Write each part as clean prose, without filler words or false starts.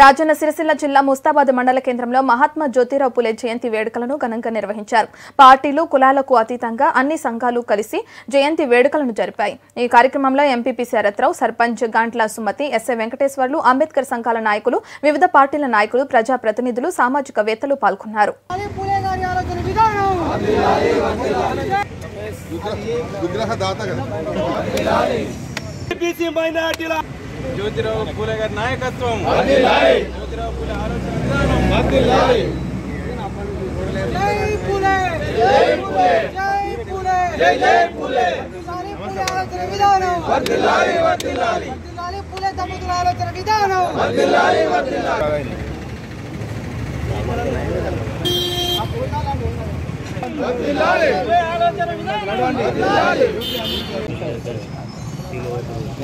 రాజన్న సిరిసిల్ల జిల్లా ముస్తాబాద్ మండల కేంద్రంలో మహాత్మా జ్యోతిరావు పూలే జయంతి వేడుకలను ఘనంగా నిర్వహించారు. పార్టీలు కులాలకు అతీతంగా అన్ని సంఘాలు కలిసి జయంతి వేడుకలను జరిపాయి. ఈ కార్యక్రమంలో ఎంపీపీ శరత్ రావు, సర్పంచ్ గాండ్ల సుమతి, ఎస్సై వెంకటేశ్వర్లు, అంబేద్కర్ సంఘాల నాయకులు, వివిధ పార్టీల నాయకులు, ప్రజాప్రతినిధులు, సామాజికవేత్తలు పాల్గొన్నారు. జ్యోతిరావు పూలే గారి నాయకత్వం, జ్యోతిరావు పూలే ఆలోచన విధానం,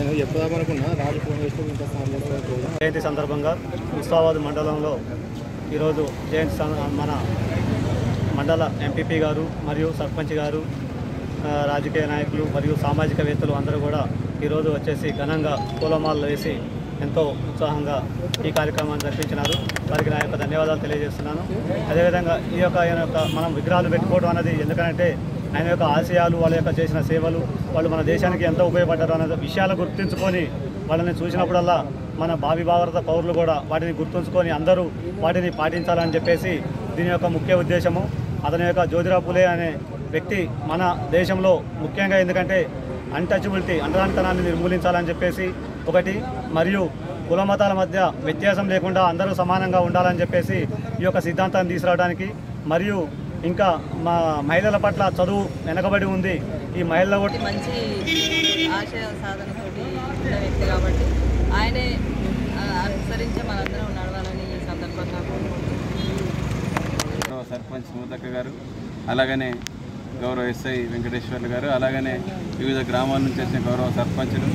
నేను చెప్పుదామనుకున్నా రాజు ఫోన్ చేస్తూ ఇంత జయంతి సందర్భంగా ముస్తాబాద్ మండలంలో ఈరోజు జయంతి మన మండల ఎంపీపీ గారు మరియు సర్పంచ్ గారు, రాజకీయ నాయకులు మరియు సామాజికవేత్తలు అందరూ కూడా ఈరోజు వచ్చేసి ఘనంగా పూలమాలలు వేసి ఎంతో ఉత్సాహంగా ఈ కార్యక్రమాన్ని జరిపించినారు. వారికి నా యొక్క ధన్యవాదాలు తెలియజేస్తున్నాను. అదేవిధంగా ఈ యొక్క మనం విగ్రహాలు పెట్టుకోవడం అనేది ఎందుకంటే ఆయన యొక్క ఆశయాలు, వాళ్ళ యొక్క చేసిన సేవలు, వాళ్ళు మన దేశానికి ఎంతో ఉపయోగపడ్డారు అనే విషయాలు గుర్తించుకొని వాళ్ళని చూసినప్పుడల్లా మన భావి భారత పౌరులు కూడా వాటిని గుర్తుంచుకొని అందరూ వాటిని పాటించాలని చెప్పేసి దీని యొక్క ముఖ్య ఉద్దేశము. అతని యొక్క జ్యోతిరావు పూలే అనే వ్యక్తి మన దేశంలో ముఖ్యంగా ఎందుకంటే అన్టచబిలిటీ, అంటరానితనాన్ని నిర్మూలించాలని చెప్పేసి ఒకటి, మరియు కుల మతాల మధ్య వ్యత్యాసం లేకుండా అందరూ సమానంగా ఉండాలని చెప్పేసి ఈ యొక్క సిద్ధాంతాన్ని తీసుకురావడానికి, మరియు ఇంకా మా మహిళల పట్ల చదువు వెనకబడి ఉంది, ఈ మహిళల కూడా మంచి ఆశయ సాధనతోటి ఉన్న వ్యక్తి కాబట్టి ఆయనే అనుసరించి మనందరం నడవాలని ఈ సందర్భంగా సర్పంచ్ సుమతక్క గారు, అలాగనే గౌరవ ఎస్ఐ వెంకటేశ్వర్లు గారు, అలాగనే వివిధ గ్రామాల నుంచి వచ్చిన గౌరవ సర్పంచులు,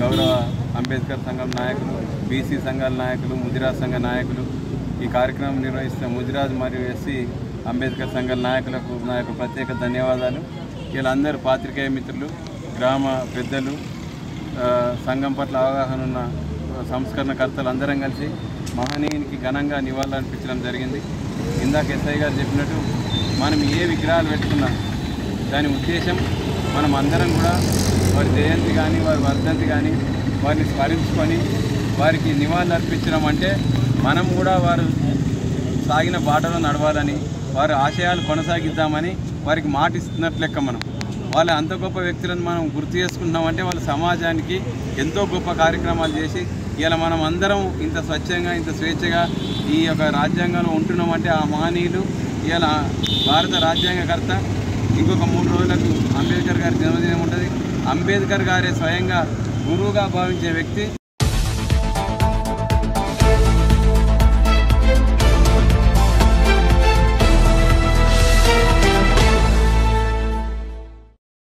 గౌరవ అంబేద్కర్ సంఘం నాయకులు, బీసీ సంఘాల నాయకులు, ముదిరాజ్ సంఘ నాయకులు, ఈ కార్యక్రమం నిర్వహిస్తున్న ముదిరాజ్ మరియు ఎస్సీ అంబేద్కర్ సంఘాల నాయకులకు నా యొక్క ప్రత్యేక ధన్యవాదాలు. వీళ్ళందరూ పాత్రికేయ మిత్రులు, గ్రామ పెద్దలు, సంఘం పట్ల అవగాహన ఉన్న సంస్కరణకర్తలు అందరం కలిసి మహనీయునికి ఘనంగా నివాళులర్పించడం జరిగింది. ఇందాక ఎస్ఐ గారు చెప్పినట్టు మనం ఏ విగ్రహాలు పెట్టుకున్నాం దాని ఉద్దేశం మనం అందరం కూడా వారి జయంతి కానీ వారి వర్ధంతి కానీ వారిని స్మరించుకొని వారికి నివాళులర్పించడం అంటే మనం కూడా వారు సాగిన బాటలో నడవాలని, వారి ఆశయాలు కొనసాగిద్దామని వారికి మాట ఇస్తున్నట్లు లెక్క. మనం వాళ్ళ అంత గొప్ప వ్యక్తులను మనం గుర్తు చేసుకుంటున్నామంటే వాళ్ళ సమాజానికి ఎంతో గొప్ప కార్యక్రమాలు చేసి ఇలా మనం అందరం ఇంత స్వచ్ఛంగా ఇంత స్వేచ్ఛగా ఈ యొక్క రాజ్యాంగంలో ఉంటున్నామంటే ఆ మహనీయులు ఇలా భారత రాజ్యాంగకర్త. ఇంకొక 3 రోజులకు అంబేద్కర్ గారి జన్మదినం ఉంటుంది. అంబేద్కర్ గారే స్వయంగా గురువుగా భావించే వ్యక్తి.